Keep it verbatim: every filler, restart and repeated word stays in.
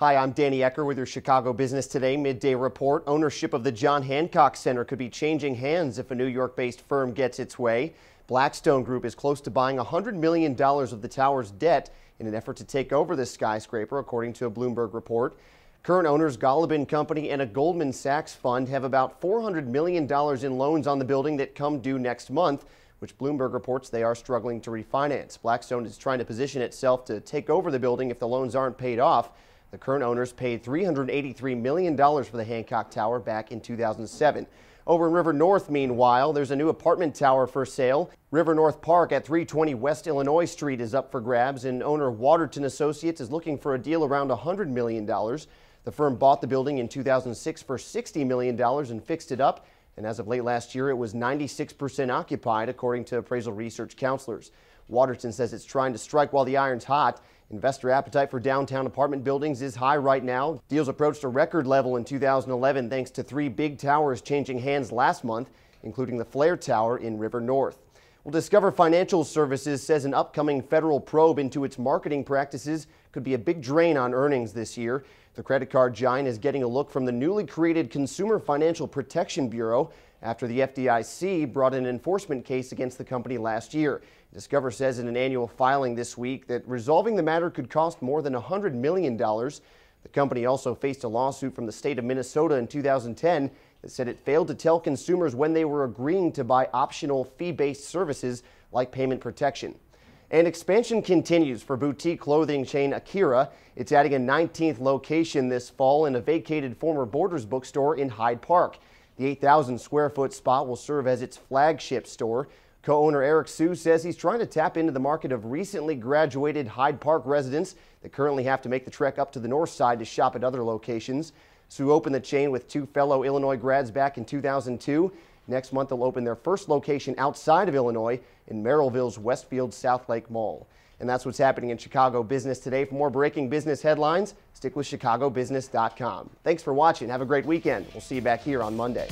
Hi, I'm Danny Ecker with your Chicago Business Today Midday Report. Ownership of the John Hancock Center could be changing hands if a New York-based firm gets its way. Blackstone Group is close to buying one hundred million dollars of the tower's debt in an effort to take over the skyscraper, according to a Bloomberg report. Current owners Goldman Company and a Goldman Sachs fund have about four hundred million dollars in loans on the building that come due next month, which Bloomberg reports they are struggling to refinance. Blackstone is trying to position itself to take over the building if the loans aren't paid off. The current owners paid three hundred eighty-three million dollars for the Hancock Tower back in two thousand seven. Over in River North, meanwhile, there's a new apartment tower for sale. River North Park at three twenty West Illinois Street is up for grabs, and owner Waterton Associates is looking for a deal around one hundred million dollars. The firm bought the building in two thousand six for sixty million dollars and fixed it up, and as of late last year, it was ninety-six percent occupied, according to Appraisal Research Counselors. Waterton says it's trying to strike while the iron's hot. Investor appetite for downtown apartment buildings is high right now. Deals approached a record level in two thousand eleven thanks to three big towers changing hands last month, including the Flair Tower in River North. Well, Discover Financial Services says an upcoming federal probe into its marketing practices could be a big drain on earnings this year. The credit card giant is getting a look from the newly created Consumer Financial Protection Bureau after the F D I C brought an enforcement case against the company last year. Discover says in an annual filing this week that resolving the matter could cost more than one hundred million dollars. The company also faced a lawsuit from the state of Minnesota in two thousand ten that said it failed to tell consumers when they were agreeing to buy optional fee-based services like payment protection. And expansion continues for boutique clothing chain Akira. It's adding a nineteenth location this fall in a vacated former Borders bookstore in Hyde Park. The eight thousand square foot spot will serve as its flagship store. Co-owner Eric Sue says he's trying to tap into the market of recently graduated Hyde Park residents that currently have to make the trek up to the north side to shop at other locations. Sue opened the chain with two fellow Illinois grads back in two thousand two. Next month, they'll open their first location outside of Illinois in Merrillville's Westfield South Lake Mall. And that's what's happening in Chicago Business Today. For more breaking business headlines, stick with Chicago Business dot com. Thanks for watching. Have a great weekend. We'll see you back here on Monday.